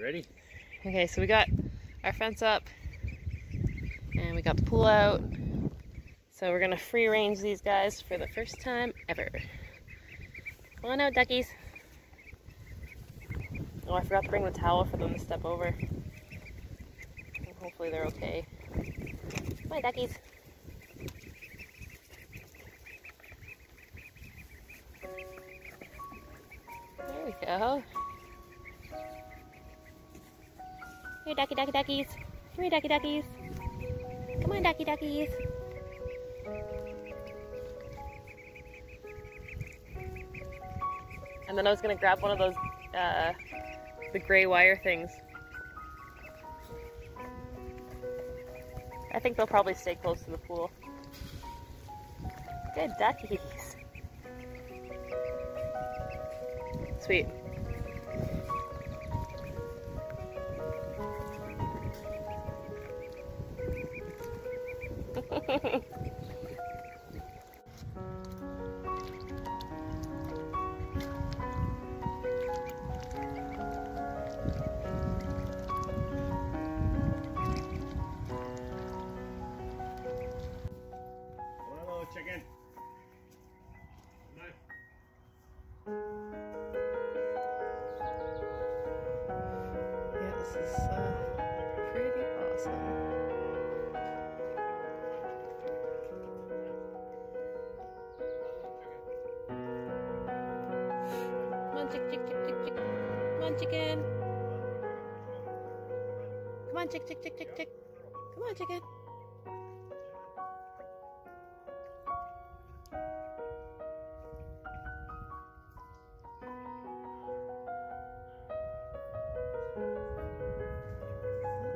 Ready? Okay, so we got our fence up and we got the pool out. So we're gonna free range these guys for the first time ever. Come on out, duckies. Oh, I forgot to bring the towel for them to step over. And hopefully they're okay. Come on, duckies. There we go. Here, ducky, ducky, duckies. Come here, ducky, duckies. Come on, ducky, duckies. And then I was gonna grab one of those, the gray wire things. I think they'll probably stay close to the pool. Good duckies. Sweet. Chicken. No. Yeah, this is pretty awesome. Come on, chick, chick, chick, chick, chick. Come on, chicken. Come on, chick, chick, chick, chick, chick. Come on, chicken.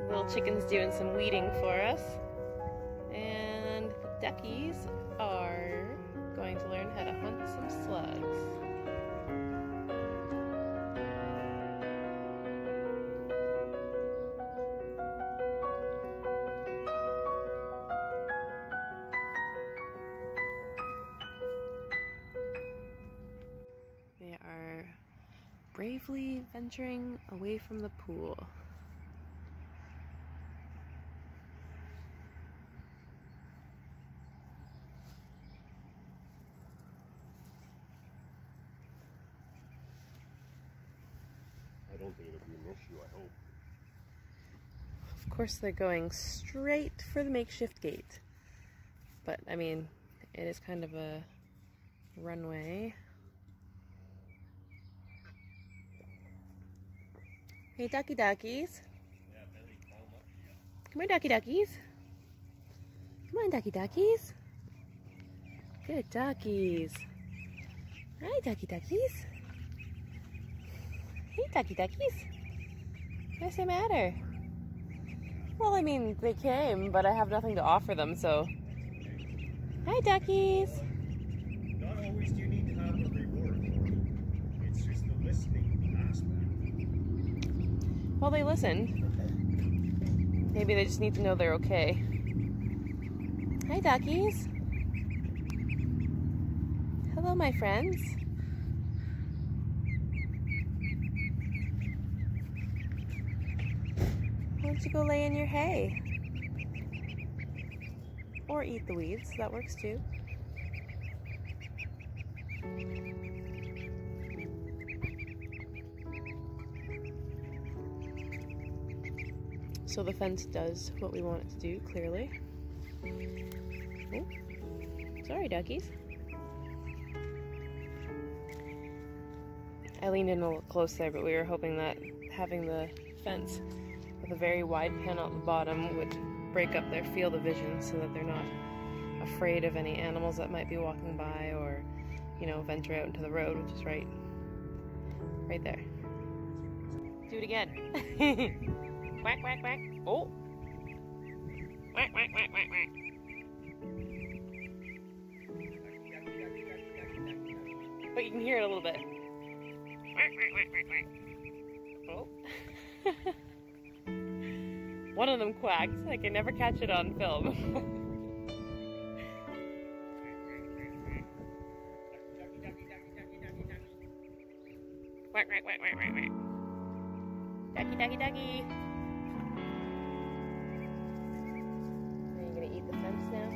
Little chicken's doing some weeding for us, and the duckies are going to learn how to hunt some slugs. They are bravely venturing away from the pool. I don't think it'll be an issue, I hope. Of course they're going straight for the makeshift gate. But, I mean, it is kind of a runway. Hey, ducky duckies. Come here, ducky duckies. Come on, ducky duckies. Good duckies. Hi, ducky duckies. Hey, ducky duckies. What's the matter? Well, I mean, they came, but I have nothing to offer them, so. Hi, duckies. Not always do you need to have a reward for it. It's just the listening aspect. Well, they listen. Maybe they just need to know they're okay. Hi, duckies. Hello, my friends. You go lay in your hay or eat the weeds, that works too. So the fence does what we want it to do, clearly. Oh, sorry, duckies. I leaned in a little close there, but we were hoping that having the fence with a very wide panel at the bottom would break up their field of vision so that they're not afraid of any animals that might be walking by or, you know, venture out into the road, which is right there. Do it again. Quack, quack, quack. Oh. Quack, quack, quack, quack, quack. But you can hear it a little bit. Quack, quack, quack, quack, quack. Oh. One of them quacked. I can never catch it on film. Quack, quack, quack, quack, quack, quack. Ducky, ducky, ducky. Are you going to eat the fence now?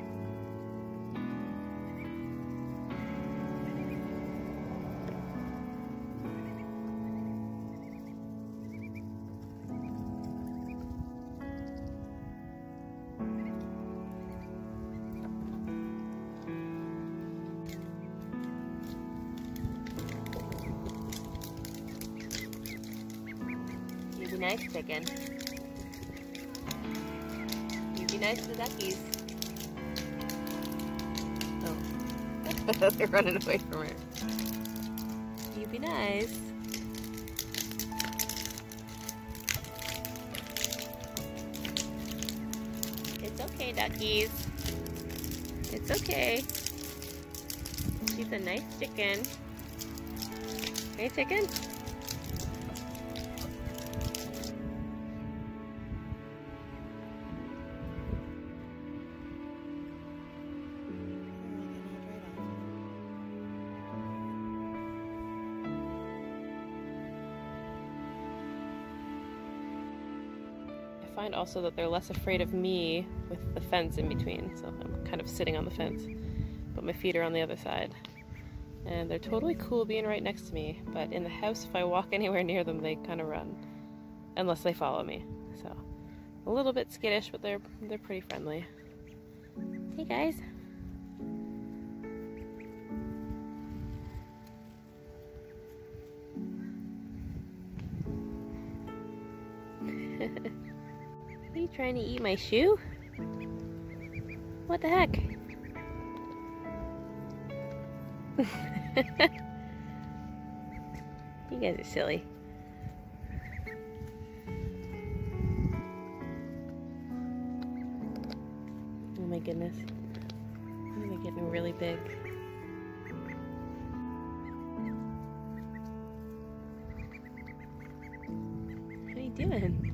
Nice chicken. You be nice to the duckies. Oh, they're running away from her. You be nice. It's okay, duckies. It's okay. She's a nice chicken. Hey, chicken. I find also that they're less afraid of me with the fence in between, so I'm kind of sitting on the fence, but my feet are on the other side. And they're totally cool being right next to me, but in the house if I walk anywhere near them they kind of run, unless they follow me. So a little bit skittish, but they're pretty friendly. Hey guys! Are you trying to eat my shoe? What the heck? You guys are silly. Oh my goodness. Oh, they're getting really big. What are you doing?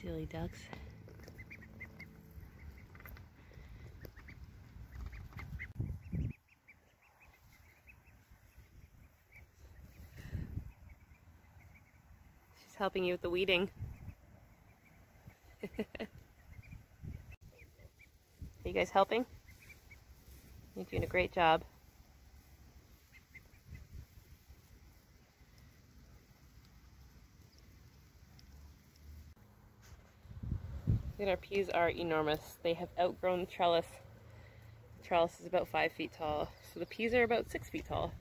Silly ducks. She's helping you with the weeding. Are you guys helping? You're doing a great job. Our peas are enormous. They have outgrown the trellis. The trellis is about 5 feet tall, so the peas are about 6 feet tall.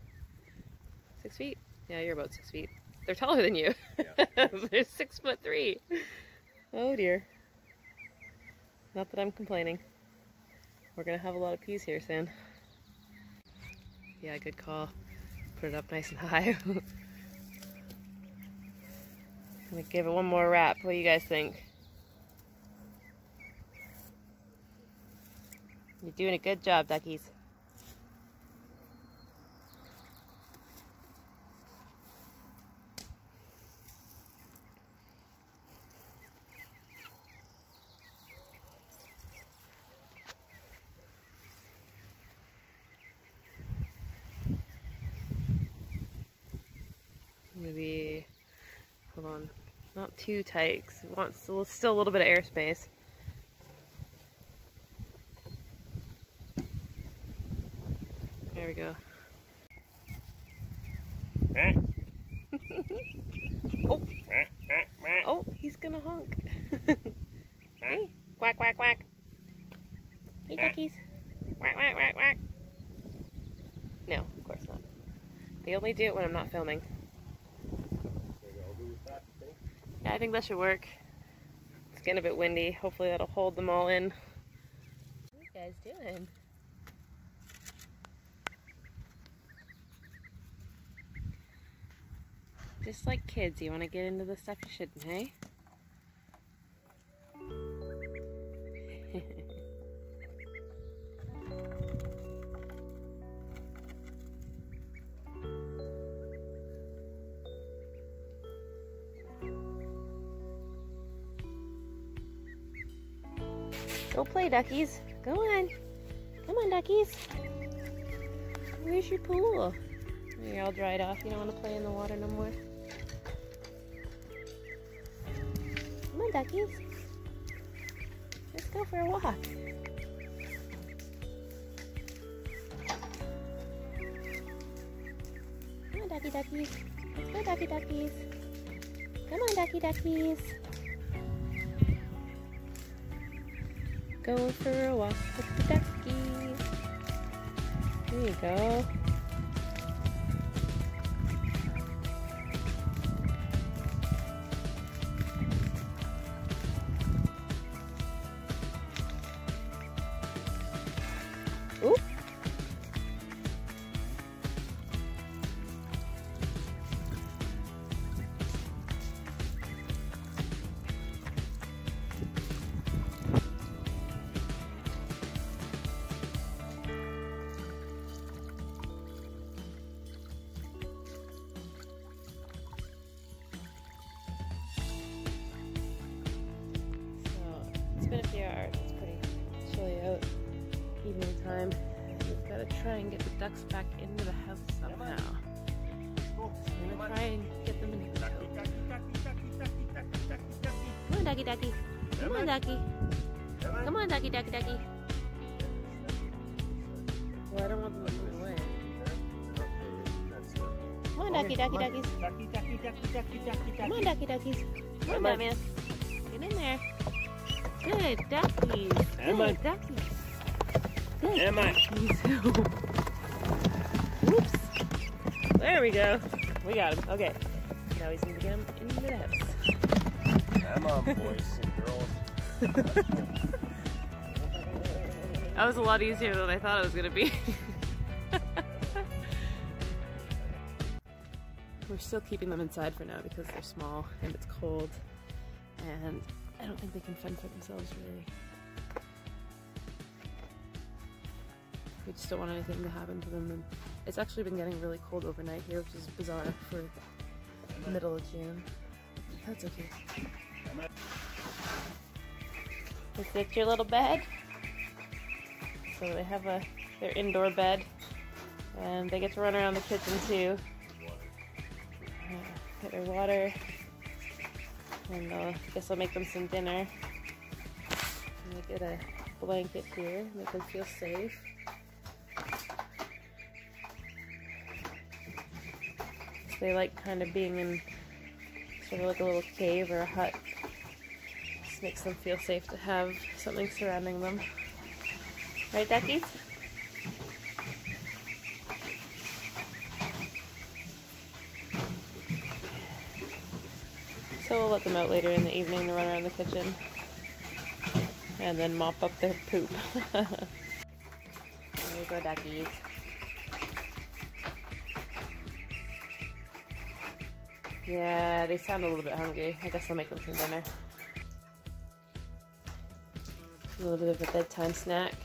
6 feet? Yeah, you're about 6 feet. They're taller than you. Yeah. They're 6'3". Oh dear. Not that I'm complaining. We're gonna have a lot of peas here soon. Yeah, good call. Put it up nice and high. I'm gonna give it one more wrap. What do you guys think? You're doing a good job, duckies. Maybe, hold on, not too tight, 'cause it wants still a little bit of airspace. There we go. Oh. Oh, he's gonna honk. Hey, quack, quack, quack. Hey, duckies. Quack, quack, quack, quack. No, of course not. They only do it when I'm not filming. Yeah, I think that should work. It's getting a bit windy. Hopefully that'll hold them all in. What are you guys doing? Just like kids, you want to get into the stuff you shouldn't, hey? Go play, duckies. Go on. Come on, duckies. Where's your pool? You're all dried off. You don't want to play in the water no more. Come on, duckies. Let's go for a walk. Come on, ducky duckies. Let's go, ducky duckies. Come on, ducky duckies. Go for a walk with the duckies. There you go. Ooh. So it's been a few hours. It's pretty chilly out. Evening time. We've got to try and get the ducks back into the house somehow. I'm gonna try and get them into the house. Come on, ducky, ducky. Come on, ducky. Come on, ducky, ducky, ducky. Well, I don't want them looking away. Come on, ducky, ducky, duckies. Come on, ducky, duckies. Come on, Batman. Get in there. Good duckies. Good duckies. Am I? Whoops. There we go. We got him. Okay. Now we need to get him in the house. Come on, boys and girls. That was a lot easier than I thought it was going to be. We're still keeping them inside for now because they're small and it's cold. And I don't think they can fend for themselves really. We just don't want anything to happen to them, and it's actually been getting really cold overnight here, which is bizarre for the middle of June. That's okay. Is it your little bed? So they have their indoor bed, and they get to run around the kitchen too. Get their water, and I guess I'll make them some dinner. And they get a blanket here, make them feel safe. They like kind of being in sort of like a little cave or a hut. Just makes them feel safe to have something surrounding them. Right, duckies? So we'll let them out later in the evening to run around the kitchen and then mop up their poop. There you go, duckies. Yeah, they sound a little bit hungry. I guess I'll make them some dinner. A little bit of a bedtime snack.